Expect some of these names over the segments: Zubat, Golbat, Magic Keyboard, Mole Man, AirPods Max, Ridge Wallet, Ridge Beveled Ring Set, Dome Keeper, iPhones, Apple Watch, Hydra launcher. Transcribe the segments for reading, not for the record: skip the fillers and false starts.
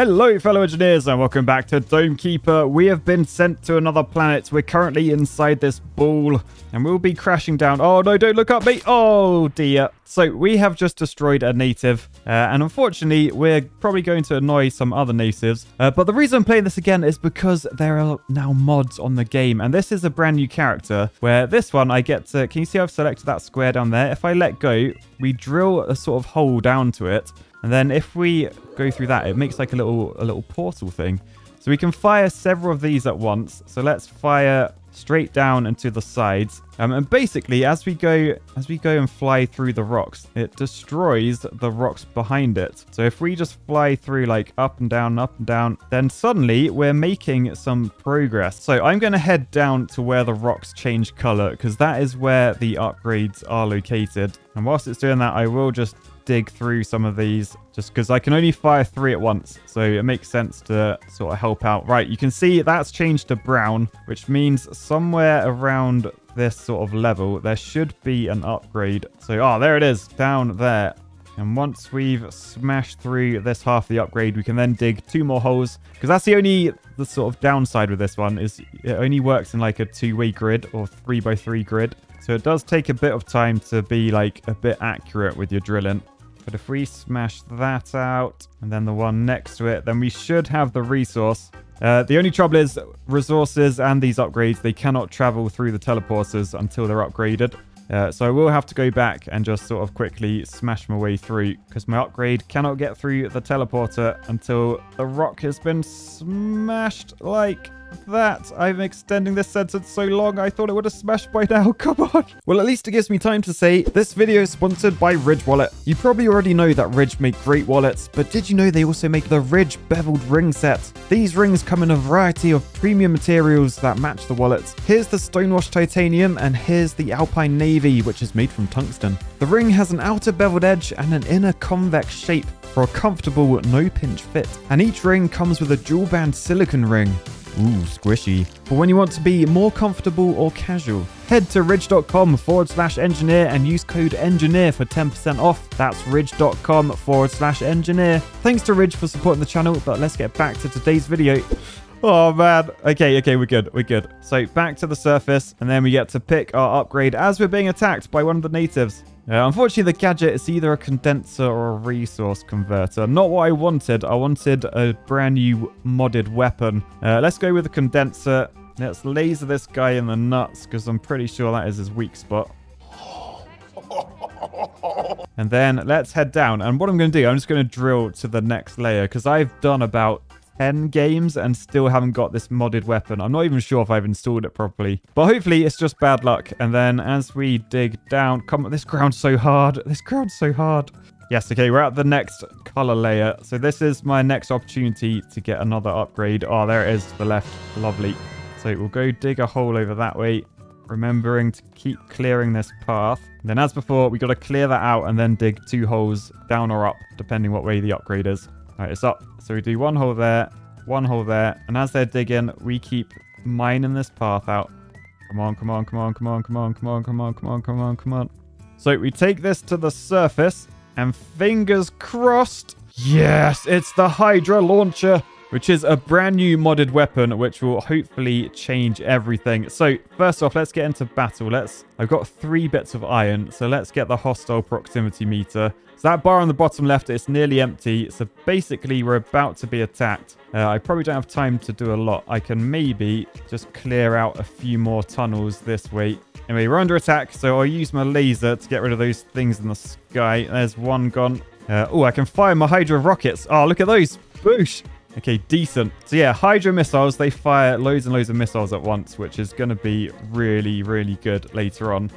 Hello fellow engineers and welcome back to Dome Keeper. We have been sent to another planet. We're currently inside this ball and we'll be crashing down. Oh no, don't look up me. Oh dear. So we have just destroyed a native and unfortunately we're probably going to annoy some other natives. But the reason I'm playing this again is because there are now mods on the game and this is a brand new character where this one I get to... Can you see I've selected that square down there? If I let go, we drill a sort of hole down to it. And then if we go through that, it makes like a little portal thing. So we can fire several of these at once. So let's fire straight down and to the sides. And basically, as we go and fly through the rocks, it destroys the rocks behind it. So if we just fly through like up and down, then suddenly we're making some progress. So I'm going to head down to where the rocks change color because that is where the upgrades are located. And whilst it's doing that, I will just dig through some of these just because I can only fire 3 at once, so it makes sense to sort of help out. Right, you can see that's changed to brown, which means somewhere around this sort of level there should be an upgrade. So there it is down there, and once we've smashed through this half of the upgrade, we can then dig 2 more holes, because that's the sort of downside with this one is it only works in like a 2-way grid or 3x3 grid, so it does take a bit of time to be like a bit accurate with your drilling. But if we smash that out and then the one next to it, then we should have the resource. The only trouble is resources and these upgrades, they cannot travel through the teleporters until they're upgraded. So I will have to go back and just sort of quickly smash my way through, because my upgrade cannot get through the teleporter until the rock has been smashed like that. I'm extending this sentence so long, I thought it would have smashed by now. Come on. Well, at least it gives me time to say this video is sponsored by Ridge Wallet. You probably already know that Ridge make great wallets, but did you know they also make the Ridge Beveled Ring Set? These rings come in a variety of premium materials that match the wallets. Here's the stonewashed titanium and here's the alpine navy, which is made from tungsten. The ring has an outer beveled edge and an inner convex shape for a comfortable no-pinch fit. And each ring comes with a dual-band silicone ring. Ooh, squishy. For when you want to be more comfortable or casual, head to ridge.com/engineer and use code engineer for 10% off. That's ridge.com/engineer. Thanks to Ridge for supporting the channel, but let's get back to today's video. Oh, man. Okay, we're good. We're good. So back to the surface, and then we get to pick our upgrade as we're being attacked by one of the natives. Unfortunately, the gadget is either a condenser or a resource converter. Not what I wanted. I wanted a brand new modded weapon. Let's go with the condenser. Let's laser this guy in the nuts, because I'm pretty sure that is his weak spot. And then let's head down. And what I'm going to do, I'm just going to drill to the next layer, because I've done about 10 games and still haven't got this modded weapon. I'm not even sure if I've installed it properly, but hopefully it's just bad luck. And then as we dig down, come on, this ground's so hard. This ground's so hard. Yes, okay, we're at the next color layer. So this is my next opportunity to get another upgrade. Oh, there it is to the left. Lovely. So we'll go dig a hole over that way, remembering to keep clearing this path. And then as before, we got to clear that out and then dig 2 holes down or up, depending what way the upgrade is. All right, it's up. So we do one hole there, and as they're digging, we keep mining this path out. Come on. So we take this to the surface, and fingers crossed. Yes, it's the Hydra launcher, which is a brand new modded weapon, which will hopefully change everything. So first off, let's get into battle. I've got 3 bits of iron, so let's get the hostile proximity meter. So that bar on the bottom left, it's nearly empty. So basically, we're about to be attacked. I probably don't have time to do a lot. I can maybe just clear out a few more tunnels this way. Anyway, we're under attack, so I'll use my laser to get rid of those things in the sky. There's one gone. Oh, I can fire my Hydra rockets. Oh, look at those. Boosh. Okay, decent. So yeah, Hydra missiles, they fire loads and loads of missiles at once, which is going to be really, really good later on.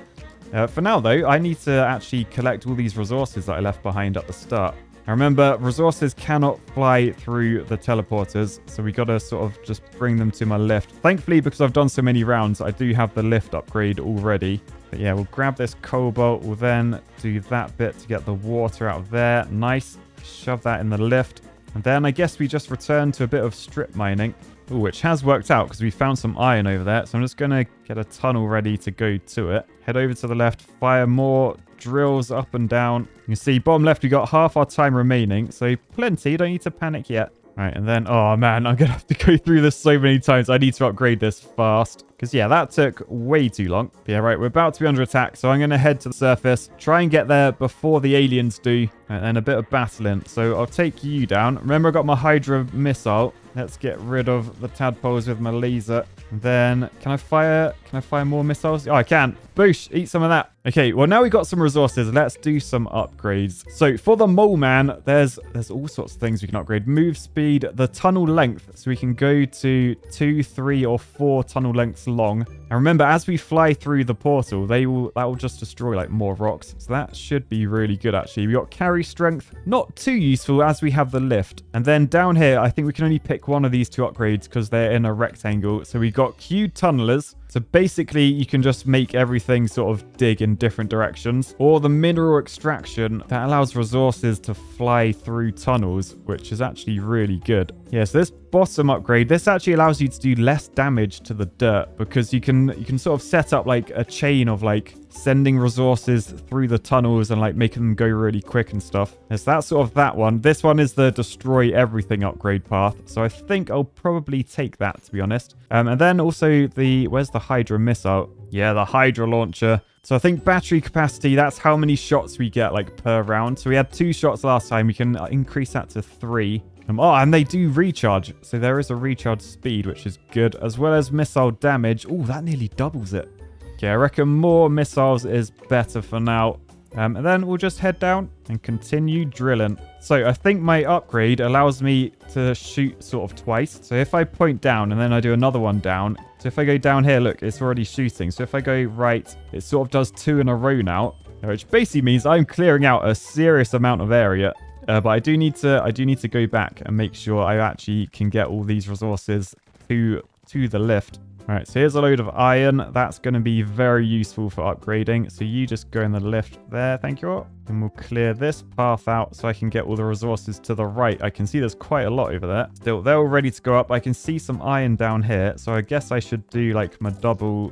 For now, though, I need to actually collect all these resources that I left behind at the start. Now, remember, resources cannot fly through the teleporters, so we got to sort of just bring them to my lift. Thankfully, because I've done so many rounds, I do have the lift upgrade already. But yeah, we'll grab this cobalt. We'll then do that bit to get the water out of there. Nice. Shove that in the lift. And then I guess we just return to a bit of strip mining. Ooh, which has worked out because we found some iron over there. So I'm just going to get a tunnel ready to go to it. Head over to the left, fire more drills up and down. You can see bottom left, we got half our time remaining. So plenty, don't need to panic yet. Right, and then, oh man, I'm going to have to go through this so many times. I need to upgrade this fast. Because yeah, that took way too long. But yeah, right, we're about to be under attack. So I'm going to head to the surface, try and get there before the aliens do. And then a bit of battling. So I'll take you down. Remember, I got my Hydra missile. Let's get rid of the tadpoles with my laser. And then, can I fire more missiles? Oh, I can. Boosh, eat some of that. Okay, well, now we've got some resources. Let's do some upgrades. So for the Mole Man, there's all sorts of things we can upgrade. Move speed, the tunnel length. So we can go to 2, 3, or 4 tunnel lengths long. And remember, as we fly through the portal, that will just destroy like more rocks. So that should be really good, actually. We got carry strength. Not too useful as we have the lift. And then down here, I think we can only pick one of these two upgrades because they're in a rectangle. So we've got queued tunnelers. So basically, you can just make everything sort of dig in different directions. Or the mineral extraction that allows resources to fly through tunnels, which is actually really good. Yeah, so this bottom upgrade, this actually allows you to do less damage to the dirt because you can sort of set up like a chain of like sending resources through the tunnels and like making them go really quick and stuff. It's that sort of that one. This one is the destroy everything upgrade path. So I think I'll probably take that, to be honest. And then also where's the Hydra missile? Yeah, the Hydra launcher. So I think battery capacity, that's how many shots we get like per round. So we had 2 shots last time. We can increase that to 3. Oh, and they do recharge. So there is a recharge speed, which is good, as well as missile damage. Oh, that nearly doubles it. Okay, I reckon more missiles is better for now. And then we'll just head down and continue drilling. So I think my upgrade allows me to shoot sort of twice. So if I point down and then I do another one down. So if I go down here, look, it's already shooting. So if I go right, it sort of does 2 in a row now, which basically means I'm clearing out a serious amount of area. But I do need to go back and make sure I actually can get all these resources to the lift. All right, so here's a load of iron. That's going to be very useful for upgrading. So you just go in the lift there. Thank you all. And we'll clear this path out so I can get all the resources to the right. I can see there's quite a lot over there. Still, they're all ready to go up. I can see some iron down here. So I guess I should do like my double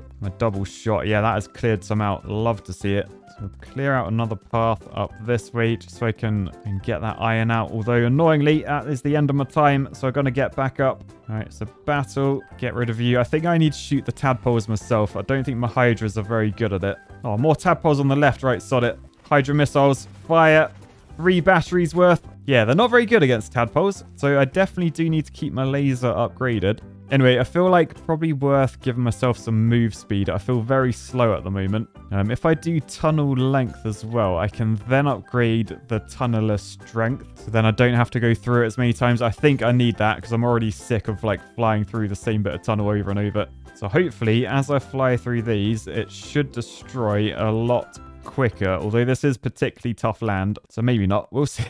shot. Yeah, that has cleared some out. Love to see it. We'll clear out another path up this way just so I can get that iron out. Although, annoyingly, that is the end of my time, so I'm going to get back up. All right, so battle. Get rid of you. I think I need to shoot the tadpoles myself. I don't think my Hydras are very good at it. Oh, more tadpoles on the left. Right, sod it. Hydra missiles. Fire. 3 batteries worth. Yeah, they're not very good against tadpoles, so I definitely do need to keep my laser upgraded. Anyway, I feel like probably worth giving myself some move speed. I feel very slow at the moment. If I do tunnel length as well, I can then upgrade the tunneler strength. So then I don't have to go through it as many times. I think I need that because I'm already sick of like flying through the same bit of tunnel over and over. So hopefully as I fly through these, it should destroy a lot quicker. Although this is particularly tough land, so maybe not. We'll see.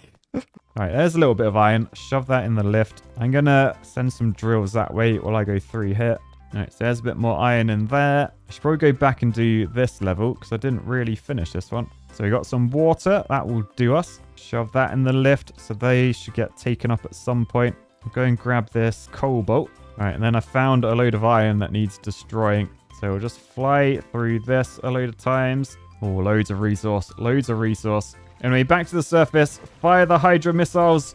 All right, there's a little bit of iron. Shove that in the lift. I'm going to send some drills that way while I go through here. All right, so there's a bit more iron in there. I should probably go back and do this level because I didn't really finish this one. So we got some water. That will do us. Shove that in the lift. So they should get taken up at some point. I'll go and grab this coal bolt. All right, and then I found a load of iron that needs destroying. So we'll just fly through this a load of times. Oh, loads of resource. Loads of resource. Anyway, back to the surface. Fire the Hydra missiles.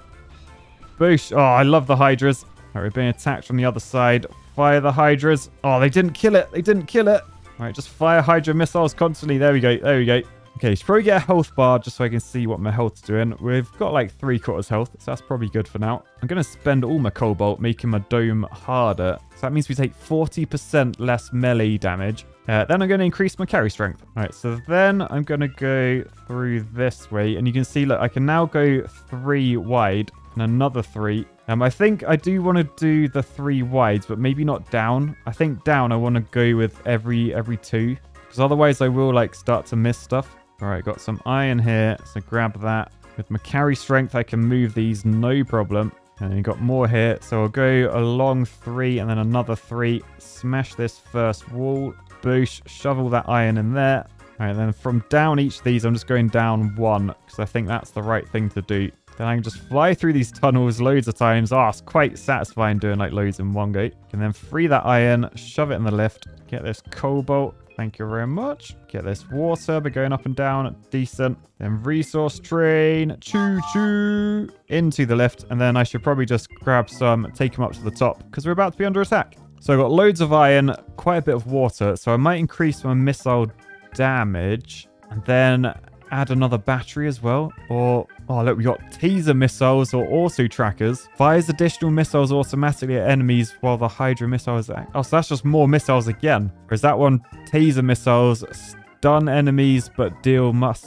Boosh. Oh, I love the Hydras. All right, we're being attacked from the other side. Fire the Hydras. Oh, they didn't kill it. They didn't kill it. All right, just fire Hydra missiles constantly. There we go. There we go. Okay, should probably get a health bar just so I can see what my health's doing. We've got like 3/4 health, so that's probably good for now. I'm going to spend all my cobalt making my dome harder. So that means we take 40% less melee damage. Then I'm going to increase my carry strength. All right, so then I'm going to go through this way. And you can see, look, I can now go 3 wide and another 3. I think I do want to do the 3 wides, but maybe not down. I think down I want to go with every 2. Because otherwise I will, like, start to miss stuff. All right, got some iron here. So grab that. With my carry strength, I can move these no problem. And then you got more here. So I'll go along 3 and then another 3. Smash this first wall. Boosh, shovel that iron in there. All right, then from down each of these, I'm just going down 1 because I think that's the right thing to do. Then I can just fly through these tunnels loads of times. Ah, it's quite satisfying doing like loads in one go. And then free that iron, shove it in the lift, get this cobalt, Thank you very much. Get this water. We're going up and down. Decent. Then resource train. Choo-choo. Into the lift. And then I should probably just grab some, take them up to the top, because we're about to be under attack. So I've got loads of iron, quite a bit of water. So I might increase my missile damage and then add another battery as well. Or, oh, look, we got teaser missiles or auto trackers. Fires additional missiles automatically at enemies while the Hydra missile is active. Oh, so that's just more missiles again. Or is that one teaser missiles, stun enemies, but deal much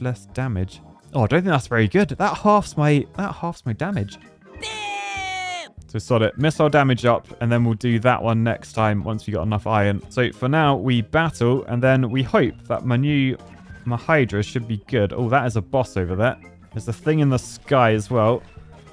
less damage? Oh, I don't think that's very good. That halves my damage. So sod it. Missile damage up, and then we'll do that one next time once we got enough iron. So for now, we battle, and then we hope that my Hydra should be good. Oh, that is a boss over there. There's a thing in the sky as well.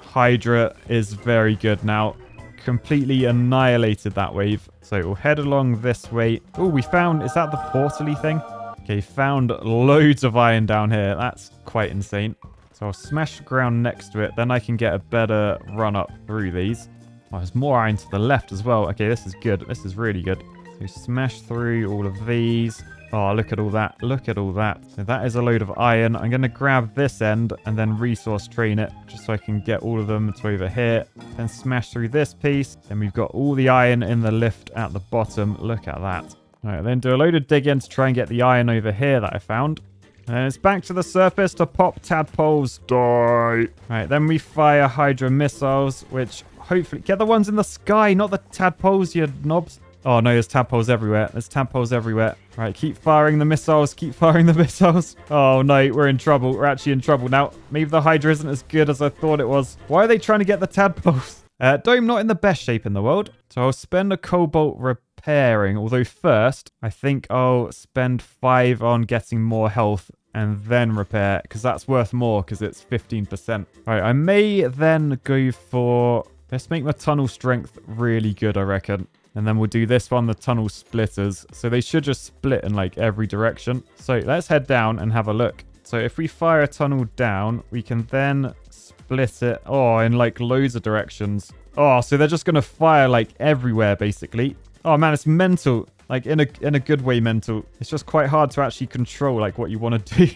Hydra is very good now. Completely annihilated that wave. So we'll head along this way. Oh, we found... Is that the portally thing? Okay, found loads of iron down here. That's quite insane. So I'll smash the ground next to it. Then I can get a better run up through these. Oh, there's more iron to the left as well. Okay, this is good. This is really good. So smash through all of these. Oh, look at all that. Look at all that. So that is a load of iron. I'm going to grab this end and then resource train it just so I can get all of them to over here. Then smash through this piece. Then we've got all the iron in the lift at the bottom. Look at that. All right, then do a load of digging to try and get the iron over here that I found. And it's back to the surface to pop tadpoles. Die. Right, then we fire Hydra missiles, which hopefully... Get the ones in the sky, not the tadpoles, you knobs. Oh, no, there's tadpoles everywhere. There's tadpoles everywhere. Right, keep firing the missiles. Keep firing the missiles. Oh, no, we're in trouble. We're actually in trouble now. Maybe the Hydra isn't as good as I thought it was. Why are they trying to get the tadpoles? Dome not in the best shape in the world. So I'll spend a cobalt repairing. Although first, I think I'll spend 5 on getting more health and then repair, because that's worth more because it's 15%. Right, I may then go for... Let's make my tunnel strength really good, I reckon. And then we'll do this one, the tunnel splitters. So they should just split in like every direction. So let's head down and have a look. So if we fire a tunnel down, we can then split it, oh, in like loads of directions. Oh, so they're just going to fire like everywhere, basically. Oh, man, it's mental. Like, in a good way mental. It's just quite hard to actually control, like, what you want to do.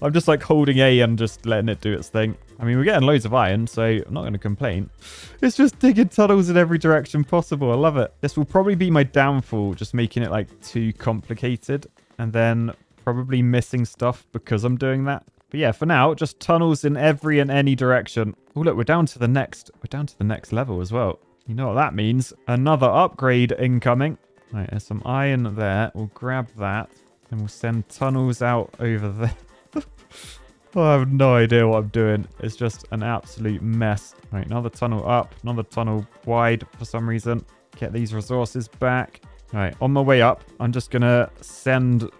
I'm just, like, holding A and just letting it do its thing. I mean, we're getting loads of iron, so I'm not going to complain. It's just digging tunnels in every direction possible. I love it. This will probably be my downfall, just making it, like, too complicated. And then probably missing stuff because I'm doing that. But yeah, for now, just tunnels in every and any direction. Oh, look, we're down to the next level as well. You know what that means. Another upgrade incoming. Right, there's some iron there. We'll grab that. And we'll send tunnels out over there. Oh, I have no idea what I'm doing. It's just an absolute mess. Right, another tunnel up. Another tunnel wide for some reason. Get these resources back. Right, on my way up, I'm just going to send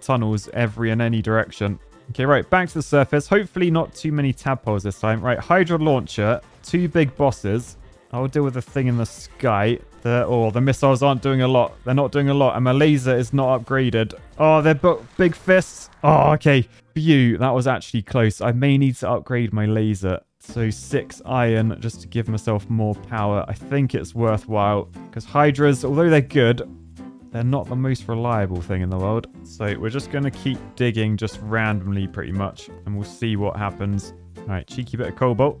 tunnels every and any direction. Okay, right, back to the surface. Hopefully not too many tadpoles this time. Right, Hydra launcher. 2 big bosses. I'll deal with the thing in the sky. The missiles aren't doing a lot. They're not doing a lot. And my laser is not upgraded. Oh, they're big fists. Oh, okay. Phew, that was actually close. I may need to upgrade my laser. So 6 iron just to give myself more power. I think it's worthwhile. Because Hydras, although they're good, they're not the most reliable thing in the world. So we're just going to keep digging just randomly pretty much. And we'll see what happens. All right, cheeky bit of cobalt.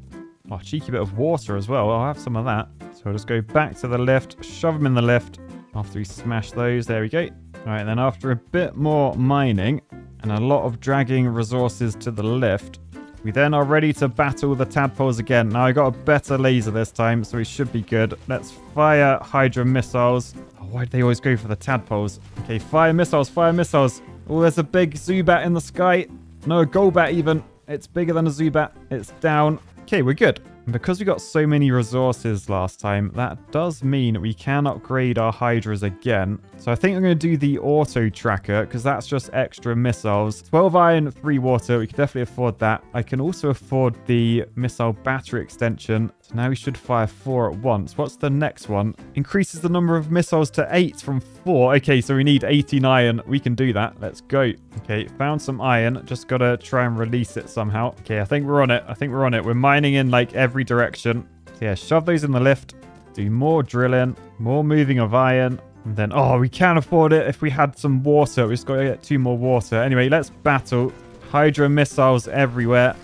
Oh, cheeky bit of water as well. I'll have some of that. So I'll just go back to the lift, shove them in the lift after we smash those. There we go. All right, then after a bit more mining and a lot of dragging resources to the lift, we then are ready to battle the tadpoles again. Now, I got a better laser this time, so it should be good. Let's fire Hydra missiles. Oh, why do they always go for the tadpoles? Okay, fire missiles, fire missiles. Oh, there's a big Zubat in the sky. No, a Golbat even. It's bigger than a Zubat. It's down. Okay, we're good. And because we got so many resources last time, that does mean we can upgrade our Hydras again. So I think I'm going to do the auto tracker because that's just extra missiles. 12 iron, 3 water. We can definitely afford that. I can also afford the missile battery extension. So now we should fire 4 at once. What's the next one? Increases the number of missiles to 8 from 4. Okay, so we need 18 iron. We can do that. Let's go. Okay, found some iron. Just got to try and release it somehow. Okay, I think we're on it. I think we're on it. We're mining in like every direction. So yeah, shove those in the lift. Do more drilling, more moving of iron. And then, oh, we can afford it if we had some water. We just got to get 2 more water. Anyway, let's battle. Hydra missiles everywhere.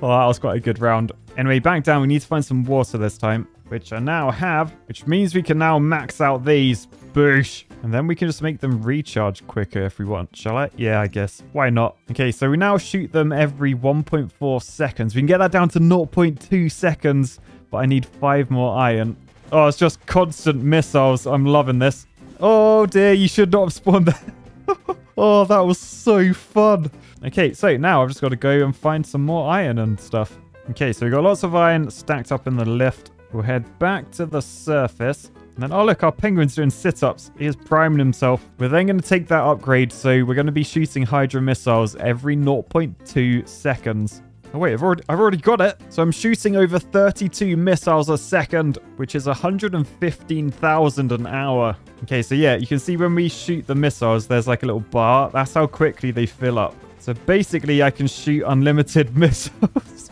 Well, that was quite a good round. Anyway, back down. We need to find some water this time, which I now have, which means we can now max out these. Boosh. And then we can just make them recharge quicker if we want. Shall I? Yeah, I guess. Why not? Okay, so we now shoot them every 1.4 seconds. We can get that down to 0.2 seconds, but I need 5 more iron. Oh, it's just constant missiles. I'm loving this. Oh, dear. You should not have spawned that. Oh, that was so fun. Okay, so now I've just got to go and find some more iron and stuff. Okay, so we've got lots of iron stacked up in the lift. We'll head back to the surface. And then, oh, look, our penguin's doing sit-ups. He is priming himself. We're then going to take that upgrade. So we're going to be shooting Hydra missiles every 0.2 seconds. Oh, wait, I've already got it. So I'm shooting over 32 missiles a second, which is 115,000 an hour. Okay, so yeah, you can see when we shoot the missiles, there's like a little bar. That's how quickly they fill up. So basically, I can shoot unlimited missiles.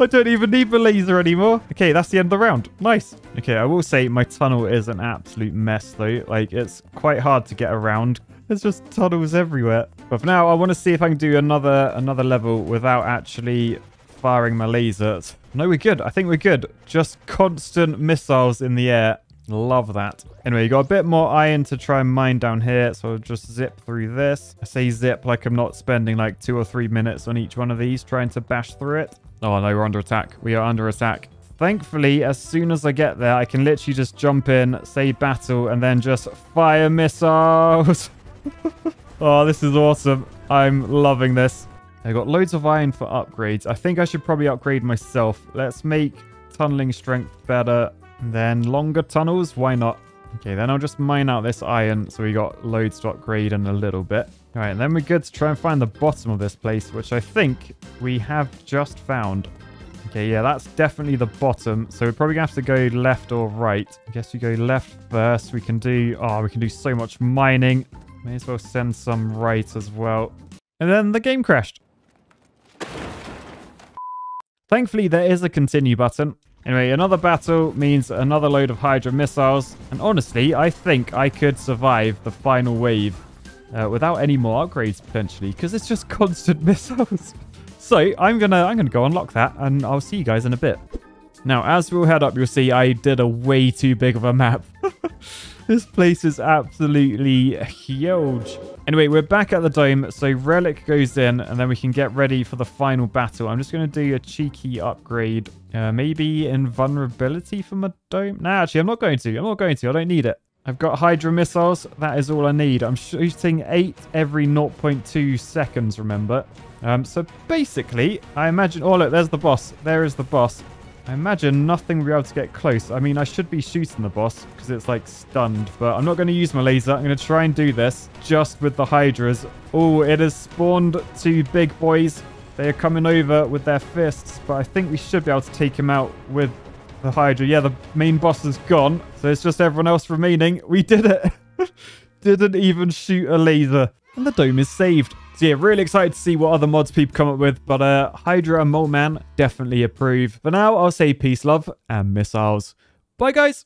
I don't even need the laser anymore. Okay, that's the end of the round. Nice. Okay, I will say my tunnel is an absolute mess, though. Like, it's quite hard to get around. There's just tunnels everywhere. But for now, I want to see if I can do another level without actually firing my lasers. No, we're good. I think we're good. Just constant missiles in the air. Love that. Anyway, you got a bit more iron to try and mine down here. So I'll just zip through this. I say zip like I'm not spending like 2 or 3 minutes on each one of these trying to bash through it. Oh, no, we're under attack. We are under attack. Thankfully, as soon as I get there, I can literally just jump in, say battle, and then just fire missiles. Oh, this is awesome. I'm loving this. I got loads of iron for upgrades. I think I should probably upgrade myself. Let's make tunneling strength better. And then longer tunnels. Why not? Okay, then I'll just mine out this iron. So we got loads to upgrade in a little bit. All right, and then we're good to try and find the bottom of this place, which I think we have just found. Okay, yeah, that's definitely the bottom. So we're probably going to have to go left or right. I guess we go left first. We can do... Oh, we can do so much mining. May as well send some right as well. And then the game crashed. Thankfully, there is a continue button. Anyway, another battle means another load of Hydra missiles. And honestly, I think I could survive the final wave without any more upgrades, potentially, because it's just constant missiles. So I'm gonna go unlock that, and I'll see you guys in a bit. Now, as we'll head up, you'll see I did a way too big of a map. This place is absolutely huge. Anyway, we're back at the dome, so Relic goes in, and then we can get ready for the final battle. I'm just going to do a cheeky upgrade. Maybe invulnerability for my dome? Nah, actually, I'm not going to. I don't need it. I've got Hydra missiles. That is all I need. I'm shooting 8 every 0.2 seconds, remember? So basically, I imagine... Oh, look, there's the boss. There is the boss. I imagine nothing will be able to get close. I mean, I should be shooting the boss because it's like stunned, but I'm not going to use my laser. I'm going to try and do this just with the Hydras. Oh, it has spawned 2 big boys. They are coming over with their fists, but I think we should be able to take him out with the Hydra. Yeah, the main boss is gone, so it's just everyone else remaining. We did it. Didn't even shoot a laser. And the dome is saved. So yeah, really excited to see what other mods people come up with, but Hydra and Mole Man definitely approve. For now, I'll say peace, love, and missiles. Bye, guys!